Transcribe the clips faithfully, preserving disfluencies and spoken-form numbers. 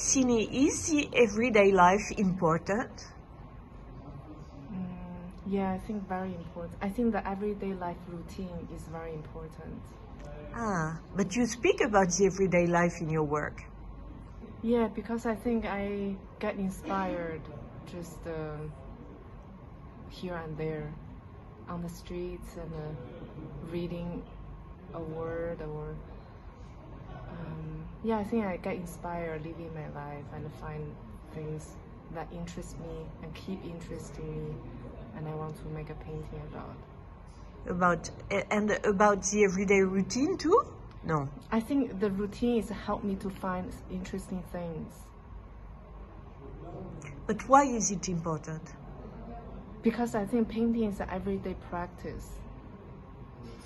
Cine, is the everyday life important? Mm, yeah, I think very important. I think the everyday life routine is very important. Ah, but you speak about the everyday life in your work. Yeah, because I think I get inspired just uh, here and there, on the streets and uh, reading a word or... Um, yeah, I think I get inspired living my life and find things that interest me and keep interesting me, and I want to make a painting about. About, and about the everyday routine too? No. I think the routine has helped me to find interesting things. But why is it important? Because I think painting is an everyday practice.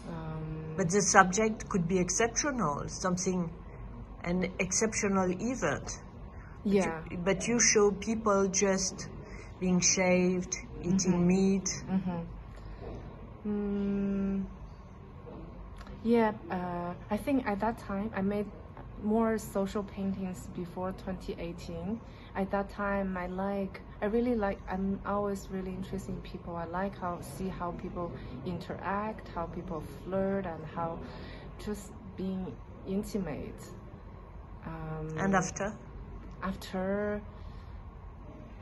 Um, but the subject could be exceptional, something, an exceptional event. But yeah. You, but you show people just being shaved, eating mm-hmm. meat. Mm-hmm. Mm, yeah, uh, I think at that time I made more social paintings before twenty eighteen. At that time, I like, I really like, I'm always really interested in people. I like how, see how people interact, how people flirt, and how just being intimate. Um, and after? After,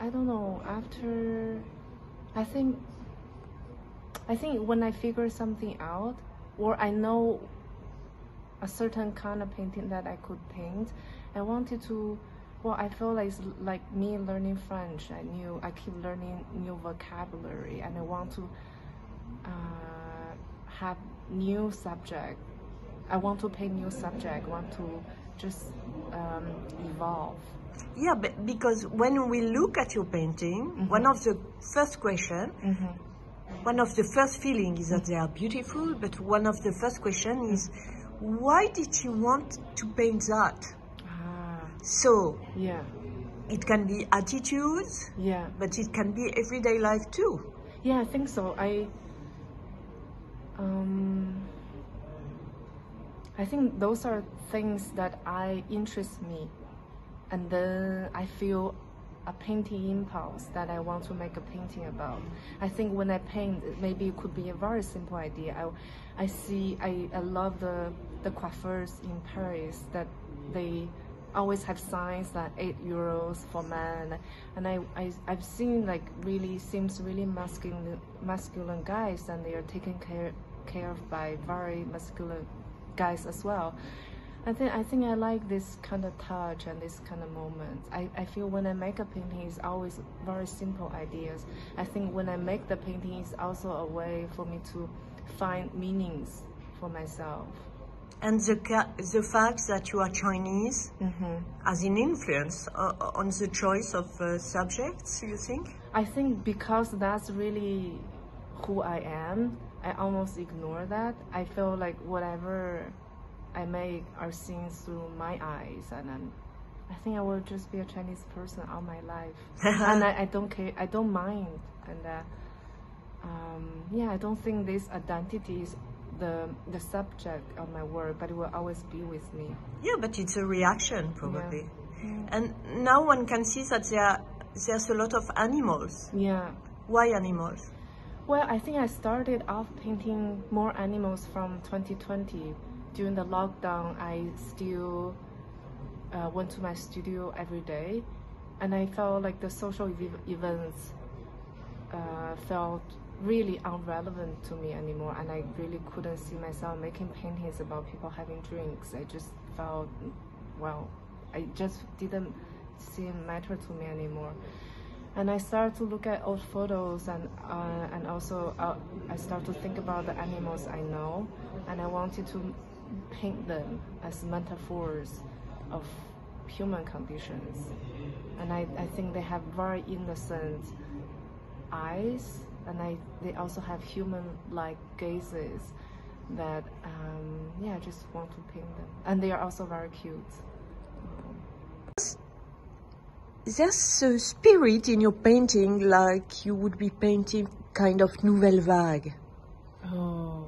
I don't know, after, I think, I think when I figure something out, or I know a certain kind of painting that I could paint, I wanted to, well, I feel like it's like me learning French. I knew, I keep learning new vocabulary, and I want to uh, have new subject. I want to paint new subject, I want to just um, evolve. Yeah, but because when we look at your painting, mm-hmm. one of the first question, mm-hmm. one of the first feelings is that they are beautiful, but one of the first questions is, why did you want to paint that? Ah, so, yeah, it can be attitudes, yeah, but it can be everyday life too. Yeah, I think so. I, um, I think those are things that I interest me, and then I feel a painting impulse that I want to make a painting about. I think when I paint, maybe it could be a very simple idea. I, I see, I, I love the, the coiffeurs in Paris, that they always have signs that eight euros for men. And I, I, I've seen like really, seems really masculine, masculine guys, and they are taken care, care of by very masculine guys as well. I think, I think I like this kind of touch and this kind of moment. I, I feel when I make a painting, it's always very simple ideas. I think when I make the painting, it's also a way for me to find meanings for myself. And the, the fact that you are Chinese mm-hmm. has an influence uh, on the choice of uh, subjects, you think? I think because that's really who I am, I almost ignore that. I feel like whatever I make are seen through my eyes, and I'm, I think I will just be a Chinese person all my life, and I, I don't care, I don't mind, and uh, um, yeah, I don't think this identity is the the subject of my work, but it will always be with me. Yeah, but it's a reaction probably, yeah. Yeah. And now one can see that there are, there's a lot of animals. Yeah. Why animals? Well, I think I started off painting more animals from twenty twenty. During the lockdown, I still uh, went to my studio every day, and I felt like the social ev events uh, felt really irrelevant to me anymore, and I really couldn't see myself making paintings about people having drinks. I just felt, well, it just didn't seem matter to me anymore. And I started to look at old photos, and uh, and also uh, I started to think about the animals I know, and I wanted to paint them as metaphors of human conditions. And I, I think they have very innocent eyes, and I, they also have human-like gazes that, um, yeah, I just want to paint them. And they are also very cute. There's a spirit in your painting, like you would be painting kind of Nouvelle Vague. Oh.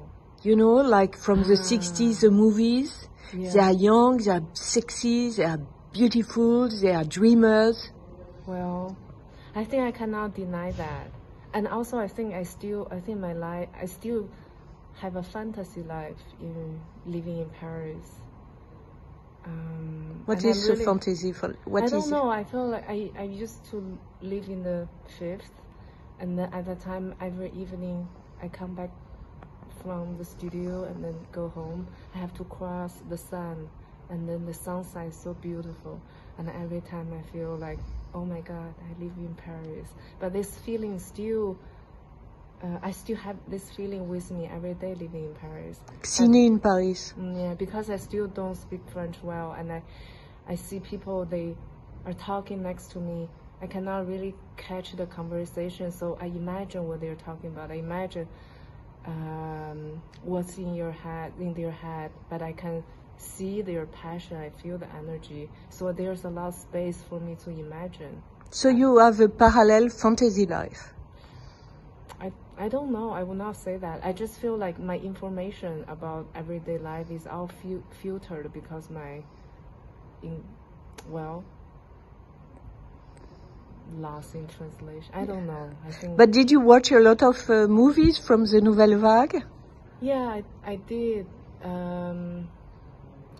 You know, like from the ah. sixties, the movies. Yeah. They are young, they are sexy, they are beautiful, they are dreamers. Well, I think I cannot deny that. And also I think I still, I think my life, I still have a fantasy life in living in Paris. Um, what is really, the fantasy for, what I is don't know, it? I feel like I, I used to live in the fifth, and then at that time, every evening, I come back from the studio and then go home. I have to cross the sun, and then the sunset is so beautiful. And every time I feel like, oh my God, I live in Paris. But this feeling still, uh, I still have this feeling with me every day living in Paris. Ciné in Paris. Yeah, because I still don't speak French well, and I, I see people, they are talking next to me. I cannot really catch the conversation, so I imagine what they're talking about. I imagine um, what's in your head, in their head, but I can see their passion. I feel the energy, so there's a lot of space for me to imagine. So you have a parallel fantasy life. I I don't know. I would not say that. I just feel like my information about everyday life is all fil filtered because my, in, well. Lost in translation. I don't know. I think but did you watch a lot of uh, movies from the Nouvelle Vague? Yeah, I, I did. Um,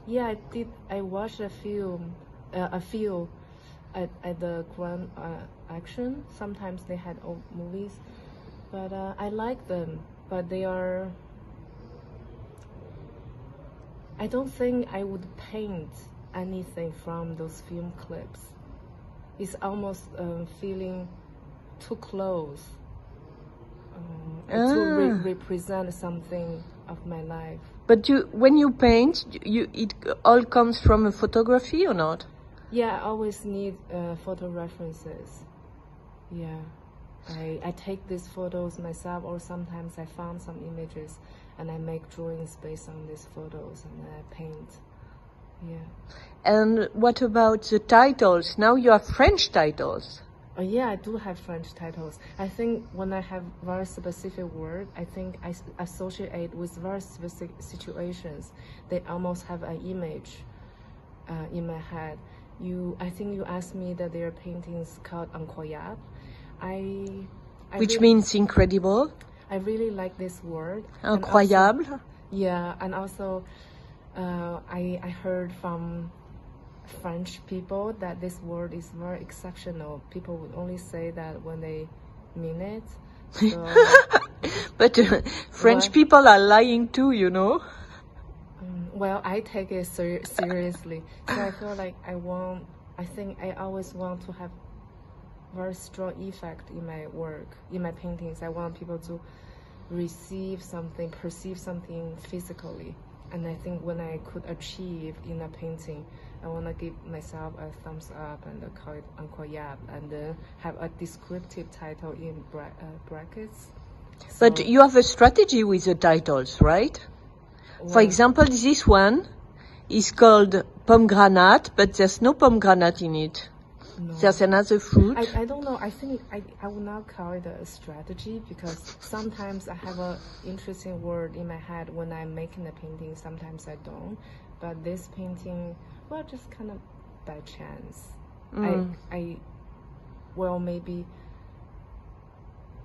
yeah, I did. I watched a film, uh, a few at, at the Grand uh, Action. Sometimes they had old movies, but uh, I like them. But they are. I don't think I would paint anything from those film clips. It's almost um, feeling too close um, ah. to re represent something of my life. But you, when you paint, you it all comes from a photography or not? Yeah, I always need uh, photo references. Yeah, I I take these photos myself, or sometimes I found some images and I make drawings based on these photos and I paint. Yeah. And what about the titles? Now you have French titles. Oh, yeah, I do have French titles. I think when I have very specific word, I think I associate with very specific situations. They almost have an image uh, in my head. You, I think you asked me that there are paintings called incroyable. I, I Which means incredible. I really like this word. Incroyable. And also, yeah, and also... Uh, I, I heard from French people that this word is very exceptional. People would only say that when they mean it. So but uh, French well, people are lying too, you know. Um, well, I take it ser seriously. So I feel like I want, I think I always want to have very strong effect in my work, in my paintings. I want people to receive something, perceive something physically. And I think when I could achieve in a painting, I want to give myself a thumbs up and call it incroyable, and then have a descriptive title in bra uh, brackets. So but you have a strategy with the titles, right? Well, for example, this one is called pomegranate, but there's no pomegranate in it. No. There's another fruit. I, I don't know. I think I, I would not call it a strategy, because sometimes I have an interesting word in my head when I'm making a painting. Sometimes I don't. But this painting, well, just kind of by chance. Mm. I, I, well, maybe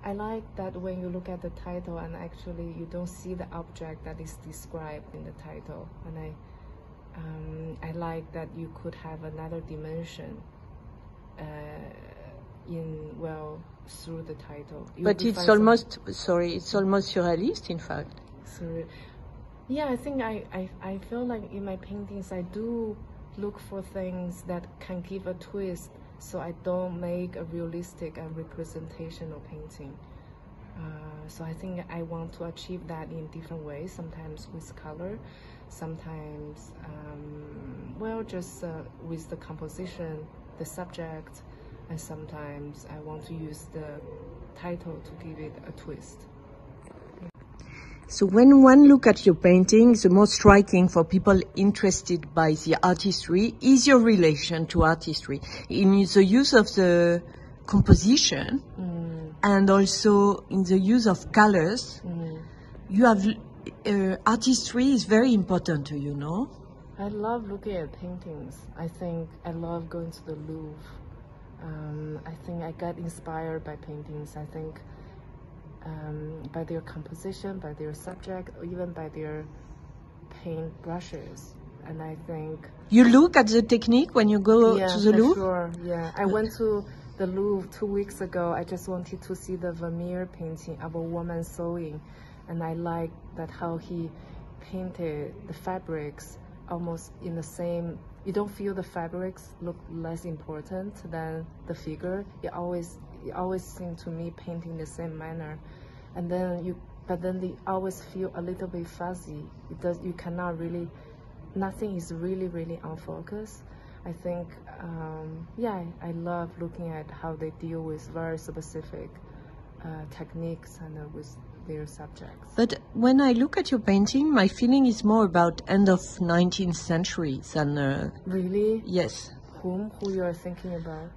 I like that when you look at the title and actually you don't see the object that is described in the title. And I, um, I like that you could have another dimension. Uh, in well through the title, you but it's almost some... sorry, it's almost surrealist, in fact. Sorry. Yeah, I think I, I I feel like in my paintings I do look for things that can give a twist, so I don't make a realistic and representational painting. Uh, so I think I want to achieve that in different ways. Sometimes with color, sometimes um, well just uh, with the composition. The subject, and sometimes I want to use the title to give it a twist. So when one look at your painting, the most striking for people interested by the artistry is your relation to artistry in the use of the composition mm. and also in the use of colors. Mm. You have uh, artistry is very important to you, no? I love looking at paintings. I think I love going to the Louvre. Um, I think I got inspired by paintings. I think um, by their composition, by their subject, or even by their paint brushes. And I think you look at the technique when you go yeah, to the Louvre. Sure. Yeah, I went to the Louvre two weeks ago. I just wanted to see the Vermeer painting of a woman sewing, and I liked that how he painted the fabrics almost in the same. You don't feel the fabrics look less important than the figure. It always, it always seemed to me painting the same manner, and then you, but then they always feel a little bit fuzzy. It does. You cannot really. Nothing is really, really on focus. I think, um, yeah, I, I love looking at how they deal with very specific uh, techniques and uh, with their subjects. But when I look at your painting, my feeling is more about end of nineteenth century than... Uh, really? Yes. Whom? Who you are thinking about?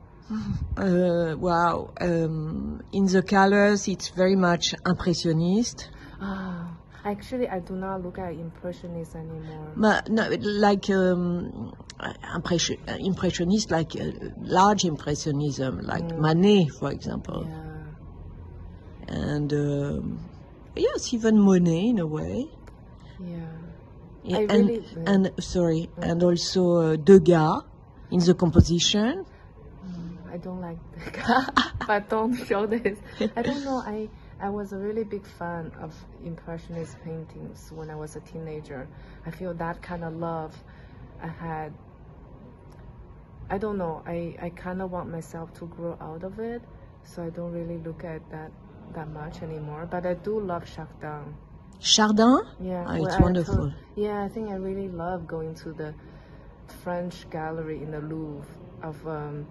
Uh, wow. Um, in the colors, it's very much impressionist. Ah. Actually, I do not look at impressionists anymore. But no, like um, impression, impressionist, like uh, large impressionism, like mm. Manet, for example. Yeah. And um, yes, even Monet in a way. Yeah. yeah I and, really, yeah. and sorry, mm. and also uh, Degas in the composition. Mm, I don't like Degas, but don't show this. I don't know. I. I was a really big fan of Impressionist paintings when I was a teenager. I feel that kind of love I had, I don't know, I, I kind of want myself to grow out of it, so I don't really look at that that much anymore. But I do love Chardin. Chardin? Yeah. Oh, it's wonderful. I told, yeah, I think I really love going to the French gallery in the Louvre. Of um,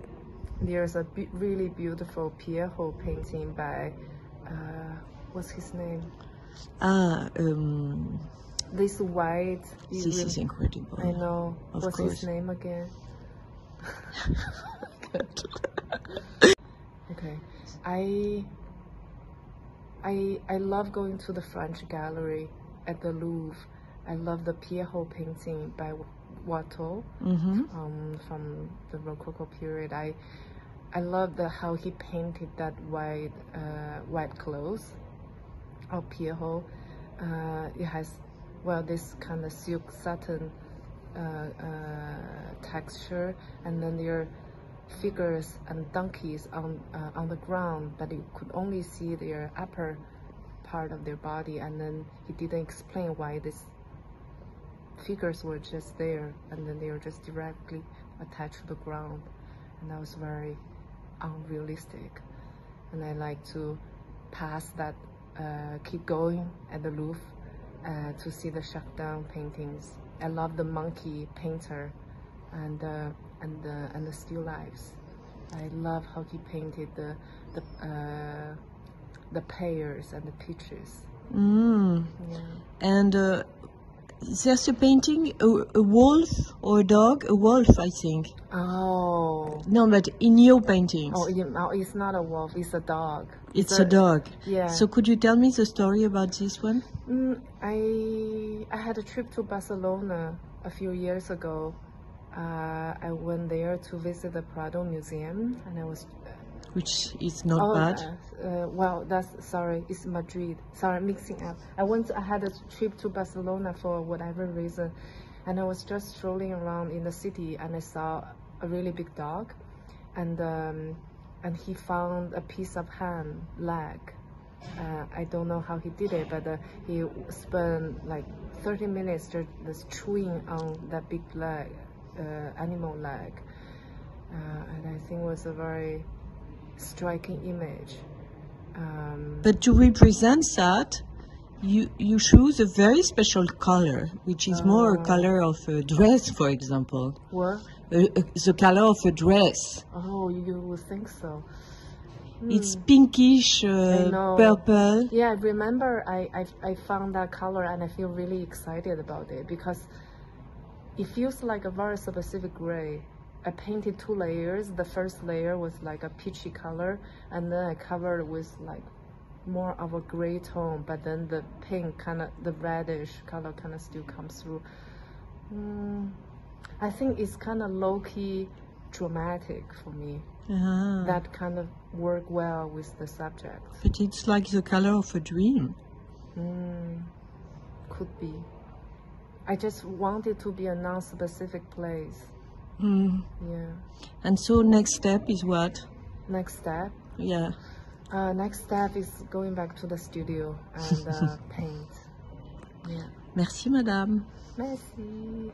There's a be really beautiful Pierrot painting by... Uh, what's his name? Ah, um... This white... This really, is incredible. I know. Of what's course. His name again? Okay. I, I... I love going to the French gallery at the Louvre. I love the Pierrot painting by Watteau mm-hmm. um, from the Rococo period. I... I love the, how he painted that white, uh, white clothes of Pierrot. Uh, it has, well, this kind of silk satin uh, uh, texture, and then there are figures and donkeys on uh, on the ground, but you could only see their upper part of their body, and then he didn't explain why these figures were just there, and then they were just directly attached to the ground, and that was very... unrealistic, and I like to pass that, uh, keep going at the Louvre uh, to see the Chardin paintings. I love the monkey painter and uh, and the and the still lifes. I love how he painted the the uh, the pears and the peaches. Mm. Yeah. And uh, there's a painting, a, a wolf or a dog, a wolf, I think. Oh. No, but in your paintings. Oh, it's not a wolf, it's a dog. It's, it's a, a dog. Yeah. So could you tell me the story about this one? Mm, I I had a trip to Barcelona a few years ago. Uh, I went there to visit the Prado Museum, and I was... Which is not oh, bad. Uh, uh, well, that's, sorry, it's Madrid. Sorry, mixing up. I went, to, I had a trip to Barcelona for whatever reason, and I was just strolling around in the city, and I saw a really big dog, and um, and he found a piece of ham leg. Uh, I don't know how he did it, but uh, he spent like thirty minutes just chewing on that big leg, uh, animal leg, uh, and I think it was a very striking image. Um, but to represent that, you you choose a very special color, which is uh, more a color of a dress, for example. What? Uh, uh, the color of a dress. Oh, you would think so. Hmm. It's pinkish, uh, purple. Yeah, remember I, I, I found that color, and I feel really excited about it, because it feels like a very specific gray. I painted two layers. The first layer was like a peachy color, and then I covered with like more of a gray tone, but then the pink kind of, the reddish color kind of still comes through. Mm, I think it's kind of low-key dramatic for me. Ah. That kind of work well with the subject. But it's like the color of a dream. Mm, could be. I just wanted to be a non-specific place. Mm. Yeah. And so next step is what? Next step? Yeah. Uh, next step is going back to the studio and uh, paint. Yeah. Merci, madame. Merci.